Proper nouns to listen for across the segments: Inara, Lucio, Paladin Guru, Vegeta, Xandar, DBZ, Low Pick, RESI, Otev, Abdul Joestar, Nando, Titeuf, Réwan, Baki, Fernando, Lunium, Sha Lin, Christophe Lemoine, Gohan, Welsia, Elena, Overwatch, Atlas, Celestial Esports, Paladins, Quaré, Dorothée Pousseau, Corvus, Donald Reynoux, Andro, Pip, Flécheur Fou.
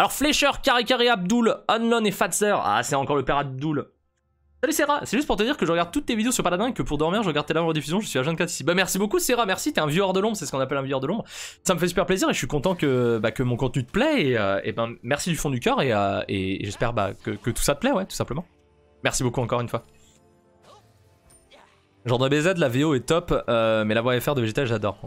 Alors Flécheur, Carré, Abdul, Unlon et Fatser. Ah, c'est encore le père Abdul. Salut Serra, c'est juste pour te dire que je regarde toutes tes vidéos sur Paladin, que pour dormir je regarde tes lives en rediffusion, je suis à 24 ici. Bah merci beaucoup Serra, merci, t'es un vieux hors de l'ombre, c'est ce qu'on appelle un vieux hors de l'ombre. Ça me fait super plaisir et je suis content que mon contenu te plaît et ben merci du fond du cœur et j'espère que tout ça te plaît, ouais, tout simplement. Merci beaucoup encore une fois. Genre de DBZ, la VO est top, mais la voix FR de Vegeta j'adore.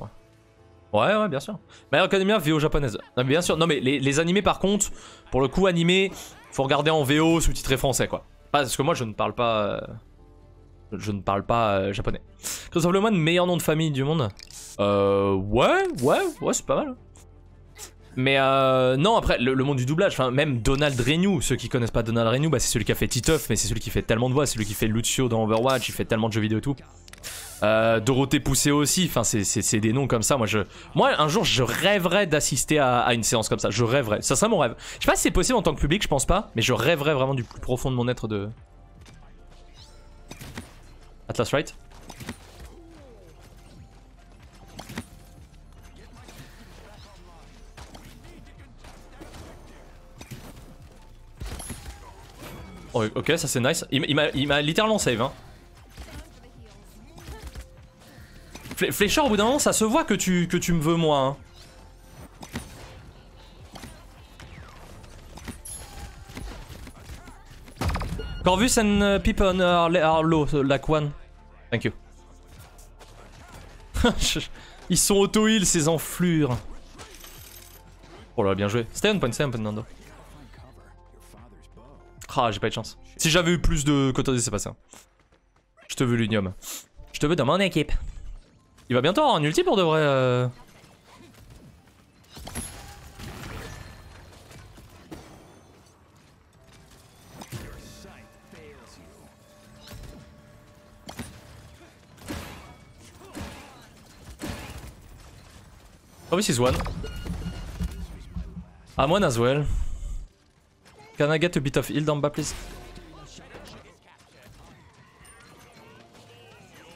Ouais. Ouais, bien sûr. My Hero Academia, VO japonaise. Non, mais bien sûr. Non, mais les animés, par contre, pour le coup, animés, faut regarder en VO sous-titré français, quoi. Parce que moi, je ne parle pas. Je ne parle pas japonais. Christophe Lemoine, meilleur nom de famille du monde. Ouais, c'est pas mal. Mais non, après, le monde du doublage, enfin, même Donald Reynoux, ceux qui connaissent pas Donald Reynoux, bah, c'est celui qui a fait Titeuf, mais c'est celui qui fait tellement de voix, c'est celui qui fait Lucio dans Overwatch, il fait tellement de jeux vidéo et tout. Dorothée Pousseau aussi, enfin c'est des noms comme ça. Moi un jour je rêverais d'assister à une séance comme ça, je rêverais, ça serait mon rêve. Je sais pas si c'est possible en tant que public, je pense pas, mais je rêverais vraiment du plus profond de mon être de... Atlas right. Oh, ok, ça c'est nice, il m'a littéralement save hein. Flécheur, au bout d'un moment, ça se voit que tu me veux, moi. Hein. Corvus and Pip on are low, like one. Thank you. Ils sont auto-heal, ces enflures. Oh là, bien joué. Stay on point, Nando. Ah, j'ai pas eu de chance. Si j'avais eu plus de cotonné, c'est pas ça. Je te veux, Lunium. Je te veux dans mon équipe. Il va bientôt avoir un ulti pour de vrai. Oh oui, c'est one. Ah, moi as well. Can I get a bit of heal down bas, please?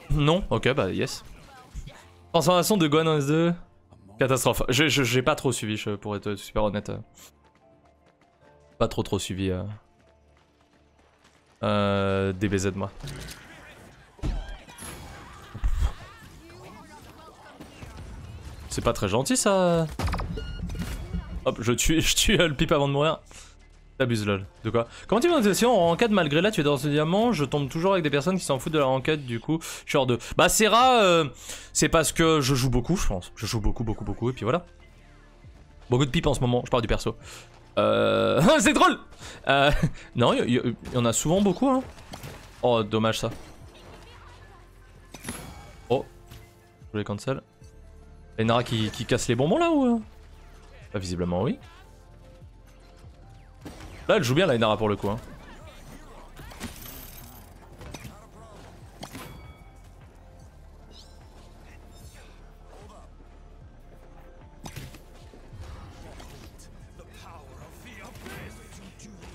Non, ok, bah yes. Transformation de Gohan en S2. Catastrophe. J'ai pas trop suivi, pour être super honnête. Pas trop suivi. DBZ moi. C'est pas très gentil ça. Hop, je tue le pipe avant de mourir. T'abuses lol. De quoi? Comment tu fais en ranked malgré là tu es dans ce diamant? Je tombe toujours avec des personnes qui s'en foutent de la ranked du coup. Je suis hors de... Bah Serra, c'est parce que je joue beaucoup je pense. Je joue beaucoup et puis voilà. Beaucoup de pipes en ce moment, je parle du perso. C'est drôle. Non, il y en a souvent beaucoup hein. Oh dommage ça. Oh. Je voulais cancel. Inara qui casse les bonbons là ou... Bah visiblement oui. Là elle joue bien la Inara pour le coup hein.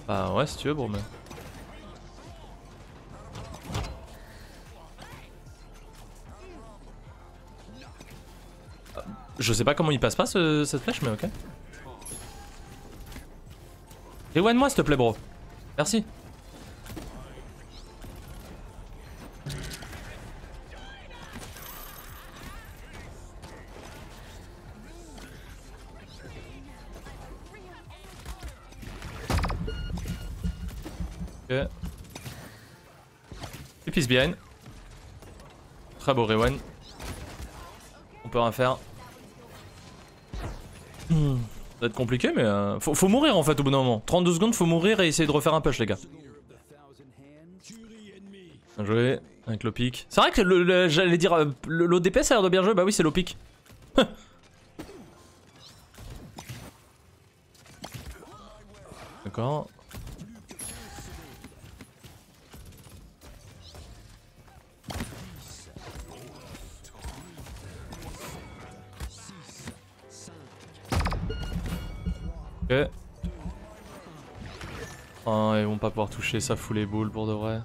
Bah ouais si tu veux bon mais... Je sais pas comment il passe pas cette flèche mais ok. Réwan moi s'il te plaît bro. Merci. Ok. Et peace behind. Très beau Réwan. On peut rien faire. Ça va être compliqué mais faut mourir en fait au bout d'un moment. 32 secondes faut mourir et essayer de refaire un push les gars. Bien joué avec Low Pick. C'est vrai que j'allais dire l'ODP ça a l'air de bien jouer, bah oui c'est Low Pick. D'accord. Okay. Oh, ils vont pas pouvoir toucher, ça fout les boules pour de vrai.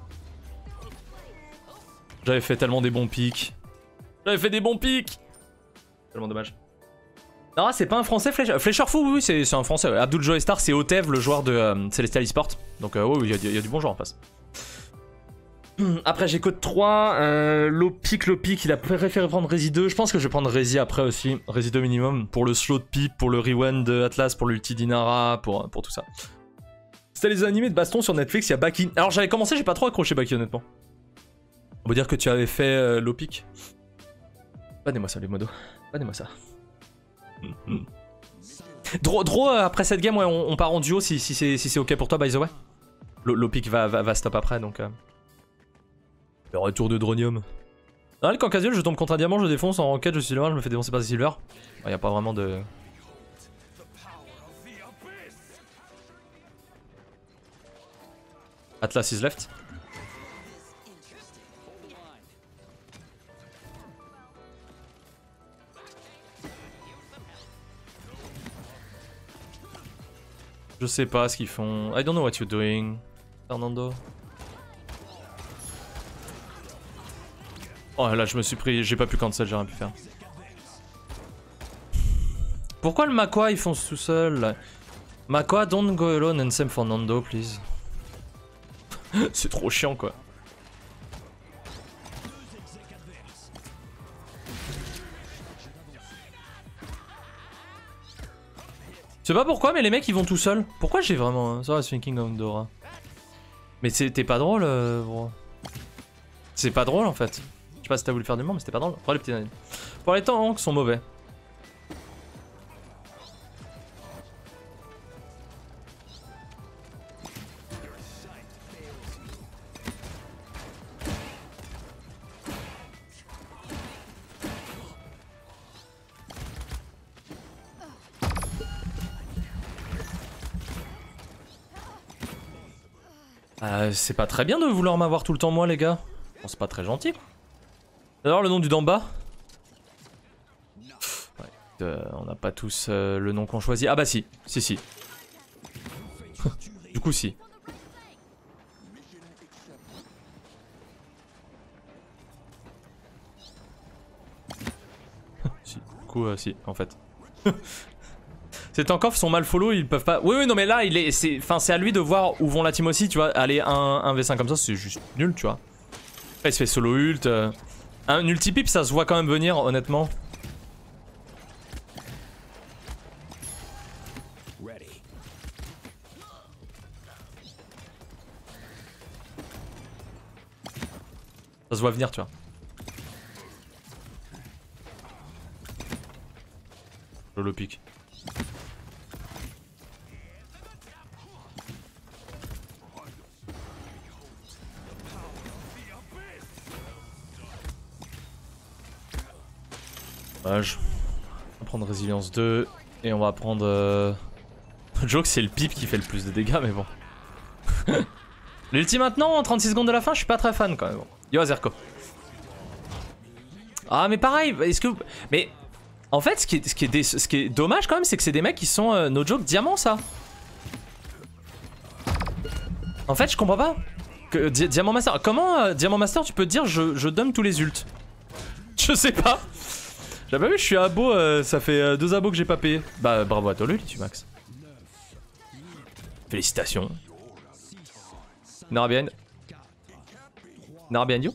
J'avais fait tellement des bons pics. Tellement dommage. Non, c'est pas un français, Flécheur. Flécheur Fou, oui, c'est un français. Abdul Joestar, c'est Otev, le joueur de Celestial Esports. Donc, oui, il y a du bon joueur en face. Après, j'ai code 3. Low Pick, il a préféré prendre RESI 2. Je pense que je vais prendre RESI après aussi. RESI 2 minimum. Pour le slow de Pip, pour le Réwan de Atlas, pour l'ulti d'Inara, pour tout ça. C'était les animés de baston sur Netflix, il y a Baki. Alors, j'avais commencé, j'ai pas trop accroché Baki, honnêtement. On peut dire que tu avais fait Low Pick. Bannez-moi ça, les modos. Bannez-moi ça. Dro, après cette game, ouais, on part en duo si c'est ok pour toi, by the way. Low Pick va stop après, donc... Le retour de Dronium. En réel, quand casual, je tombe contre un diamant, je défonce, en ranked, je suis silver, je me fais défoncer par des silver. Il n'y a pas vraiment de... Atlas is left. Je sais pas ce qu'ils font. I don't know what you're doing, Fernando. Oh là, je me suis pris, j'ai pas pu cancel, j'ai rien pu faire. Pourquoi le Makoa ils fonce tout seul? Makoa, don't go alone and same for Nando, please. C'est trop chiant quoi. Je sais pas pourquoi, mais les mecs ils vont tout seuls. Pourquoi j'ai vraiment... Ça was thinking of Dora. Mais c'était pas drôle, bro. C'est pas drôle en fait. Je sais pas si t'as voulu faire du mal, mais c'était pas drôle. Pour les petits nanines. Pour les temps qui sont mauvais. C'est pas très bien de vouloir m'avoir tout le temps moi les gars. Bon, c'est pas très gentil. D'ailleurs le nom du d'en bas ouais, on n'a pas tous le nom qu'on choisit. Ah bah si. Du coup si. si, en fait. Ces tankoffs sont mal follow, ils peuvent pas... Oui, non mais là, c'est à lui de voir où vont la team aussi, tu vois. Aller 1v5 comme ça, c'est juste nul, tu vois. Après, il se fait solo ult. Un ulti-pip, ça se voit quand même venir, honnêtement. Ça se voit venir, tu vois. Low Pick. On va prendre résilience 2 et on va prendre... Joke, c'est le Pip qui fait le plus de dégâts mais bon. L'ulti maintenant en 36 secondes de la fin, je suis pas très fan quand même. Yo Azerko. Ah mais pareil, est-ce que... Mais en fait ce qui est dommage quand même c'est que c'est des mecs qui sont no joke diamant ça. En fait je comprends pas. Que, diamant master, comment diamant master tu peux te dire je donne tous les ults? Je sais pas. J'ai pas vu, je suis à abo, ça fait 2 abos que j'ai pas payé. Bah bravo à toi lui, tu Max. Félicitations. Inara behind. Inara behind you.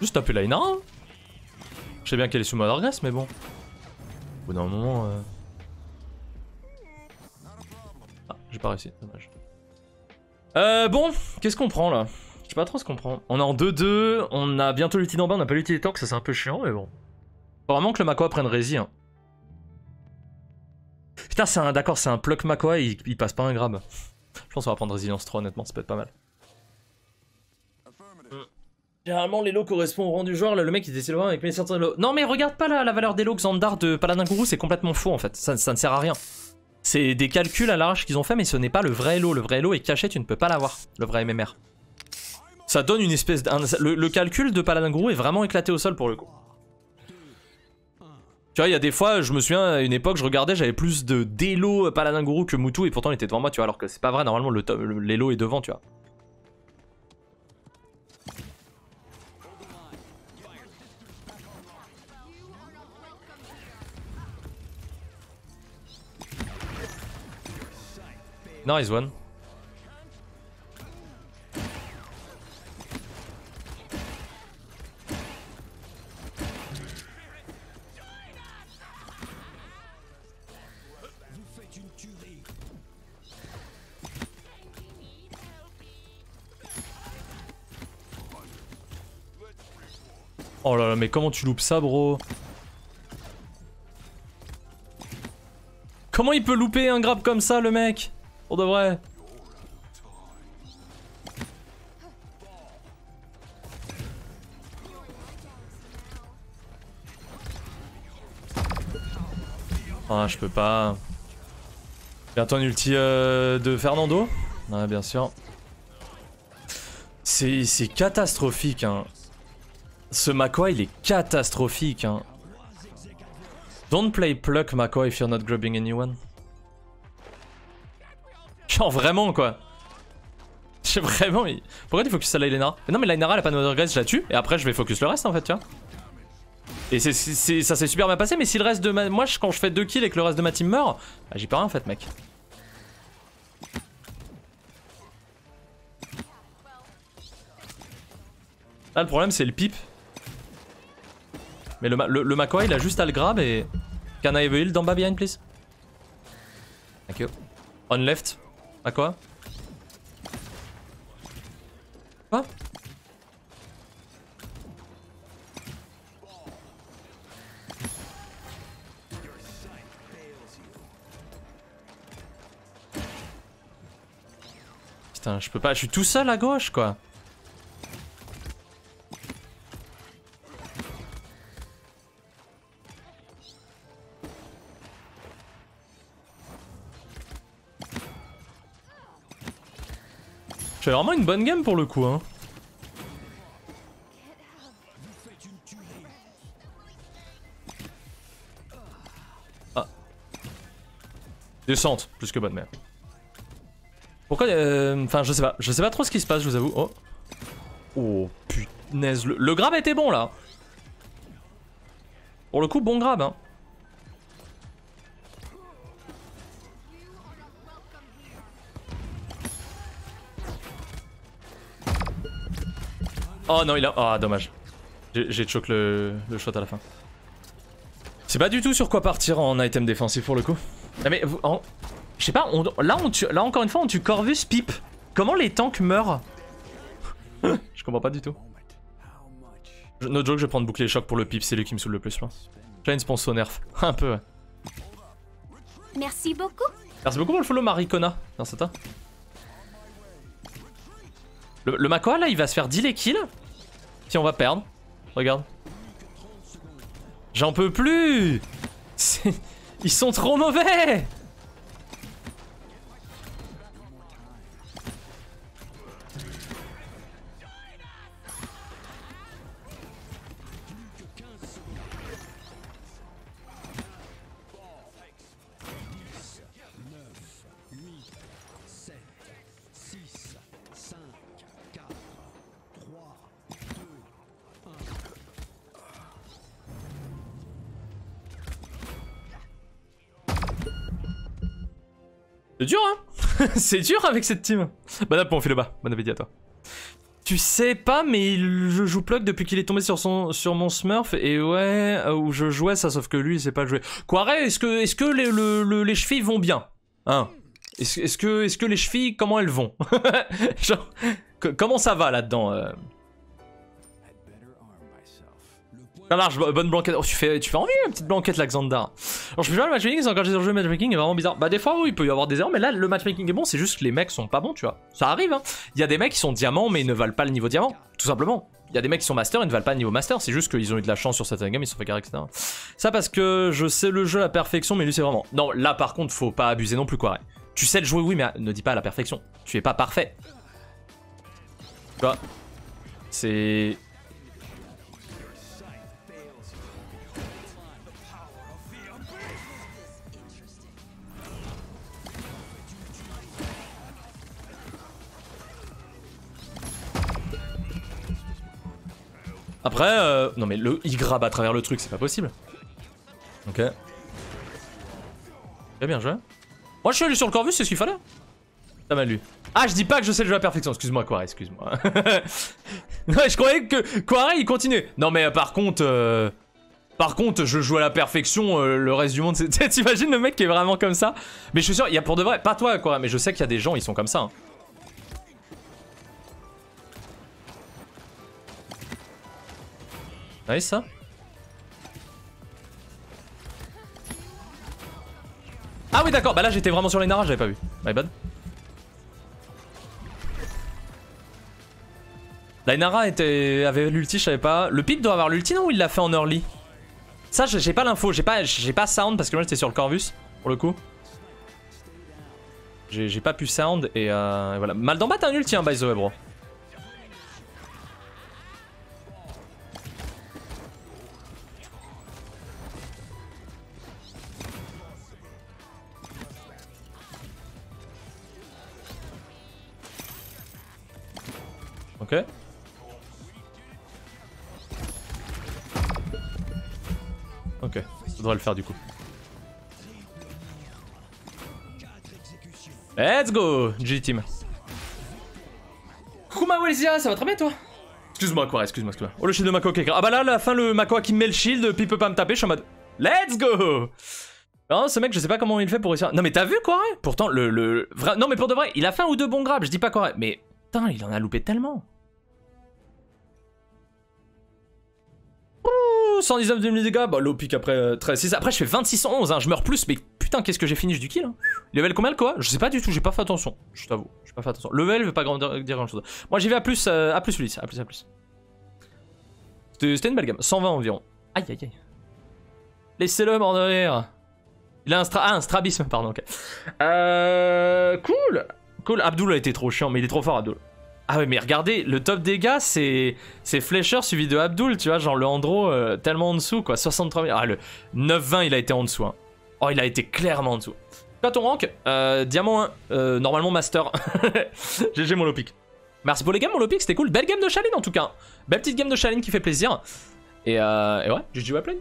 Juste taper la Inara. Je sais bien qu'elle est sous ma d'orgas mais bon. Au bout d'un moment... Ah, j'ai pas réussi, dommage. Bon, qu'est-ce qu'on prend là? Je sais pas trop ce qu'on prend. On est en 2-2, on a bientôt l'ulti d'en bas, on a pas l'ulti des tanks, ça c'est un peu chiant mais bon. Faut vraiment que le Makoa prenne Rési. Hein. Putain, d'accord, c'est un pluck Makoa, il passe pas un grab. Je pense qu'on va prendre résilience 3 honnêtement, ça peut être pas mal. Généralement, les lots correspondent au rang du joueur. Là, le mec il était loin avec mes sorties de lots. Non, mais regarde pas la valeur des lots Xandar de Paladin Guru, c'est complètement faux en fait. Ça ne sert à rien. C'est des calculs à l'arrache qu'ils ont fait, mais ce n'est pas le vrai lot. Le vrai lot est caché, tu ne peux pas l'avoir. Le vrai MMR. Ça donne une espèce de... Le calcul de Paladin Guru est vraiment éclaté au sol pour le coup. Tu vois, il y a des fois, je me souviens, à une époque, je regardais, j'avais plus de d'élo Paladin Guru que Moutou, et pourtant il était devant moi, tu vois, alors que c'est pas vrai, normalement l'élo est devant, tu vois. Nice one. Oh là là, mais comment tu loupes ça, bro? Comment il peut louper un grab comme ça, le mec? Pour de vrai. Ah, je peux pas. Bientôt un ulti de Fernando. Ah, bien sûr. C'est catastrophique, hein. Ce Makoa, il est catastrophique, hein. Don't play pluck Makoa if you're not grabbing anyone. Genre vraiment quoi. J'ai vraiment... Pourquoi tu focus à la Elena? Non mais la Inara, elle a pas de regrets, je la tue et après je vais focus le reste en fait, tu vois. Et ça s'est super bien passé, mais si le reste de ma... Moi quand je fais 2 kills et que le reste de ma team meurt, bah, j'y peux rien en fait mec. Là le problème c'est le Pip. Mais le Makoa il a juste à le grab et... Can I have a heal down behind please? Thank you. On left. À quoi? Quoi? Putain, je peux pas, je suis tout seul à gauche quoi. C'est vraiment une bonne game pour le coup hein. Ah. Descente, plus que bonne mère. Pourquoi enfin je sais pas trop ce qui se passe, je vous avoue. Oh. Oh punaise, le grab était bon là. Pour le coup bon grab hein. Oh non il a... Ah oh, dommage. J'ai choqué le shot à la fin. C'est pas du tout sur quoi partir en item défensif pour le coup. Non mais... Je sais pas, là encore une fois on tue Corvus, Pip. Comment les tanks meurent? Je comprends pas du tout. No joke, je vais prendre bouclier choc pour le Pip, c'est lui qui me saoule le plus. J'ai une sponsor nerf. Un peu ouais. Merci beaucoup. Merci beaucoup pour le follow Maricona. Non c'est toi. Le Makoa là il va se faire dealer kill. Si on va perdre. Regarde. J'en peux plus. Ils sont trop mauvais. C'est dur hein. C'est dur avec cette team. Bon appétit, on fait le bas, bon appétit à toi. Tu sais pas mais je joue Pluck depuis qu'il est tombé sur mon smurf. Et ouais, où je jouais ça sauf que lui il sait pas jouer. Quaré, est-ce que les chevilles vont bien hein? Est-ce que les chevilles, comment elles vont? Genre, comment ça va là-dedans Ça marche, bonne blanquette. Oh, tu fais envie une petite blanquette là, Xandar. Alors, je me dis, le matchmaking, c'est encore des jeux matchmaking, est vraiment bizarre. Bah, des fois, oui, il peut y avoir des erreurs, mais là, le matchmaking est bon, c'est juste que les mecs sont pas bons, tu vois. Ça arrive, hein. Il y a des mecs qui sont diamants, mais ils ne valent pas le niveau diamant, tout simplement. Il y a des mecs qui sont masters, ils ne valent pas le niveau master, c'est juste qu'ils ont eu de la chance sur certaines games, ils se sont fait carré, etc. Ça, parce que je sais le jeu à la perfection, mais lui, c'est vraiment. Non, là, par contre, faut pas abuser non plus, quoi. Ouais. Tu sais le jouer, oui, mais ne dis pas à la perfection. Tu es pas parfait. Tu vois. C'est... Après, non mais le il grabe à travers le truc, c'est pas possible. Ok. Très bien joué. Moi je suis allé sur le Corvus, c'est ce qu'il fallait. Pas mal lu. Ah, je dis pas que je sais le jeu à perfection, excuse-moi Quaré, excuse-moi. Non, je croyais que Quaré il continuait. Non mais par contre je joue à la perfection le reste du monde. T'imagines le mec qui est vraiment comme ça? Mais je suis sûr, il y a pour de vrai, pas toi Quaré, mais je sais qu'il y a des gens, ils sont comme ça. Hein. Nice ça. Ah oui d'accord, bah là j'étais vraiment sur les Inara, j'avais pas vu. My bad. La Inara était... avait l'ulti, je savais pas. Le Pip doit avoir l'ulti non ou il l'a fait en early? Ça j'ai pas l'info, j'ai pas sound parce que moi j'étais sur le Corvus pour le coup. J'ai pas pu sound et voilà. Mal d'en bas t'as un ulti hein, by the way bro. Ok. Ok, ça devrait le faire du coup. Let's go, G-Team. Kuma Welsia, ça va très bien toi? Excuse-moi Quaré, excuse-moi. Oh le shield de Makoa qui est... Ah bah là, à la fin le Makoa qui me met le shield, puis il peut pas me taper, je suis en mode... Let's go. Non, ce mec, je sais pas comment il fait pour réussir... Non mais t'as vu Quaré? Pourtant le... Non mais pour de vrai, il a fait un ou deux bons grabs, je dis pas Quaré, mais... Putain, il en a loupé tellement. 119 000 dégâts, bah low pick après 13-6. Après je fais 2611, hein, je meurs plus, mais putain qu'est-ce que j'ai fini du kill hein. Level combien le quoi? Je sais pas du tout, j'ai pas fait attention, je t'avoue, j'ai pas fait attention. Level veut pas dire grand chose. Moi j'y vais à plus Ulysse, à plus. C'était une belle gamme, 120 environ. Aïe aïe aïe. Laissez-le mort de rire. Il a un strabisme, pardon, ok. Cool, Abdul a été trop chiant, mais il est trop fort Abdul. Ah ouais mais regardez, le top des gars c'est Flécheur suivi de Abdul, tu vois, genre le Andro tellement en dessous quoi, 63 000, ah le 9-20 il a été en dessous, hein. Oh il a été clairement en dessous. Pas ton rank, Diamant 1, normalement Master, GG mon low pick. Merci pour les games mon low pick, c'était cool, belle game de Sha Lin en tout cas, belle petite game de Sha Lin qui fait plaisir, et ouais, GG Wapline.